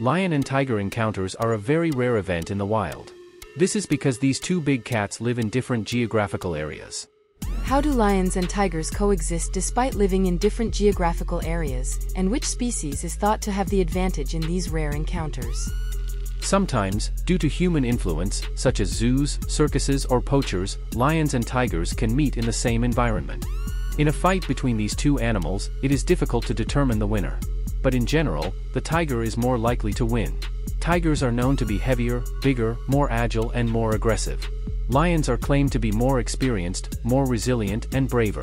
Lion and tiger encounters are a very rare event in the wild. This is because these two big cats live in different geographical areas. How do lions and tigers coexist despite living in different geographical areas, and which species is thought to have the advantage in these rare encounters? Sometimes, due to human influence, such as zoos, circuses, or poachers, lions and tigers can meet in the same environment. In a fight between these two animals, it is difficult to determine the winner. But in general, the tiger is more likely to win. Tigers are known to be heavier, bigger, more agile, and more aggressive. Lions are claimed to be more experienced, more resilient, and braver.